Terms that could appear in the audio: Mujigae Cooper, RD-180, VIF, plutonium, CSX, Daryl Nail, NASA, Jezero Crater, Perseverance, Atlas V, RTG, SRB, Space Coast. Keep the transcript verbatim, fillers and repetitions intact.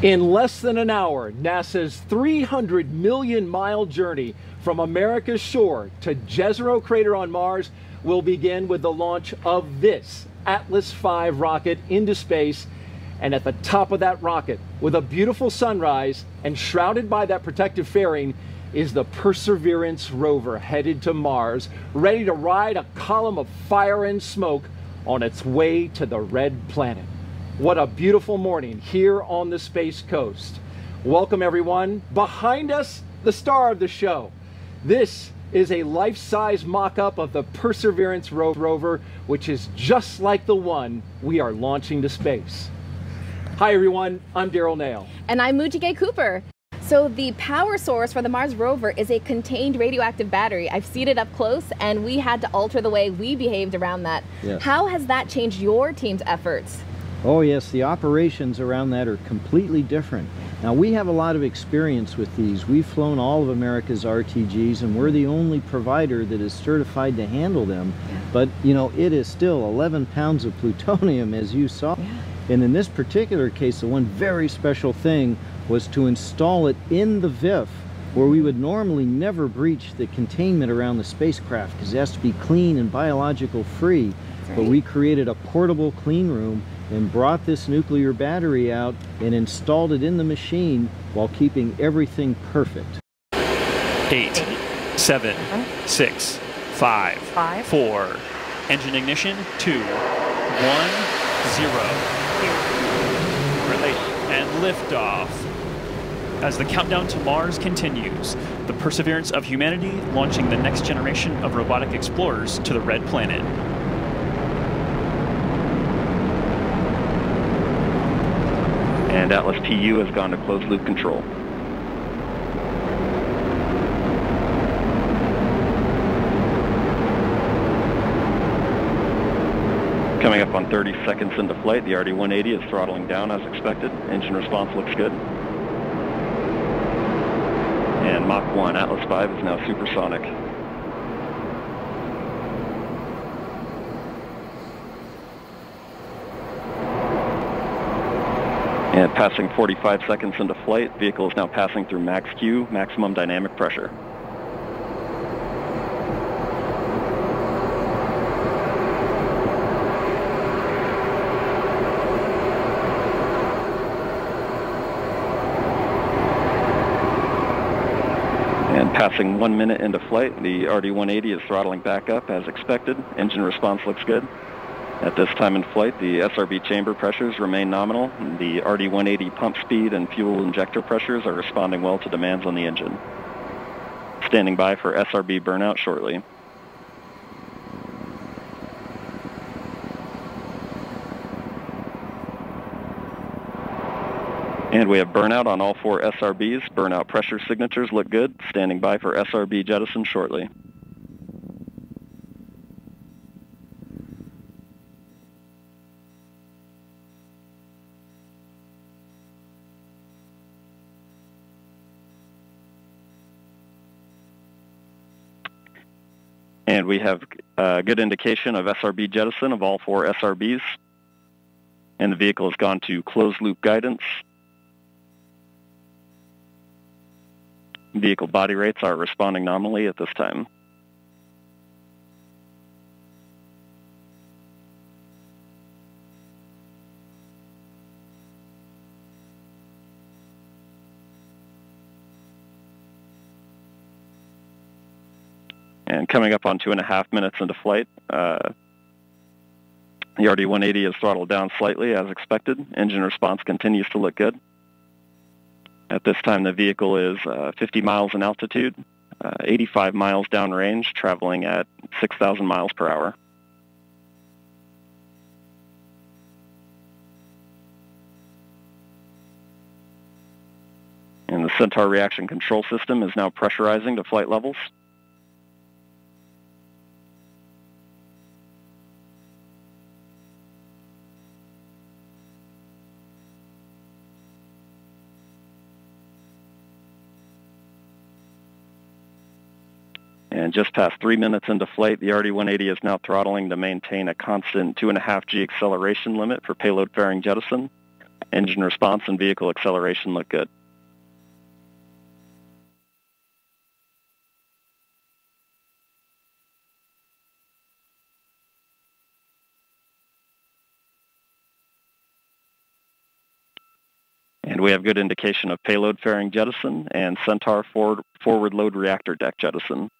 In less than an hour, NASA's three hundred million mile journey from America's shore to Jezero Crater on Mars will begin with the launch of this Atlas five rocket into space. And at the top of that rocket, with a beautiful sunrise and shrouded by that protective fairing, is the Perseverance rover headed to Mars, ready to ride a column of fire and smoke on its way to the red planet. What a beautiful morning here on the Space Coast. Welcome everyone. Behind us, the star of the show. This is a life-size mock-up of the Perseverance ro- rover, which is just like the one we are launching to space. Hi everyone, I'm Daryl Nail. And I'm Mujigae Cooper. So the power source for the Mars rover is a contained radioactive battery. I've seen it up close, and we had to alter the way we behaved around that. Yes. How has that changed your team's efforts? Oh yes, the operations around that are completely different. Now we have a lot of experience with these. We've flown all of America's R T Gs and we're the only provider that is certified to handle them. Yeah. But you know, it is still eleven pounds of plutonium, as you saw. Yeah. And in this particular case, the one very special thing was to install it in the V I F, where we would normally never breach the containment around the spacecraft because it has to be clean and biological free. Right. But we created a portable clean room and brought this nuclear battery out and installed it in the machine while keeping everything perfect. Eight, Eight. seven, huh? six, five, five, four, engine ignition, two, one, zero. Relay and liftoff. As the countdown to Mars continues, the perseverance of humanity launching the next generation of robotic explorers to the red planet. And Atlas T U has gone to closed-loop control. Coming up on thirty seconds into flight, the R D one eighty is throttling down as expected. Engine response looks good. And Mach one, Atlas five is now supersonic. And passing forty-five seconds into flight, vehicle is now passing through max Q, maximum dynamic pressure. And passing one minute into flight, the R D one eighty is throttling back up as expected. Engine response looks good. At this time in flight, the S R B chamber pressures remain nominal. The R D one eighty pump speed and fuel injector pressures are responding well to demands on the engine. Standing by for S R B burnout shortly. And we have burnout on all four S R Bs. Burnout pressure signatures look good. Standing by for S R B jettison shortly. And we have a good indication of S R B jettison of all four S R Bs. And the vehicle has gone to closed-loop guidance. Vehicle body rates are responding nominally at this time. And coming up on two and a half minutes into flight, uh, the R D one eighty is throttled down slightly as expected. Engine response continues to look good. At this time, the vehicle is uh, fifty miles in altitude, uh, eighty-five miles downrange, traveling at six thousand miles per hour. And the Centaur reaction control system is now pressurizing to flight levels. And just past three minutes into flight, the R D one eighty is now throttling to maintain a constant two point five G acceleration limit for payload fairing jettison. engine response and vehicle acceleration look good. And we have good indication of payload fairing jettison and Centaur forward, forward load reactor deck jettison.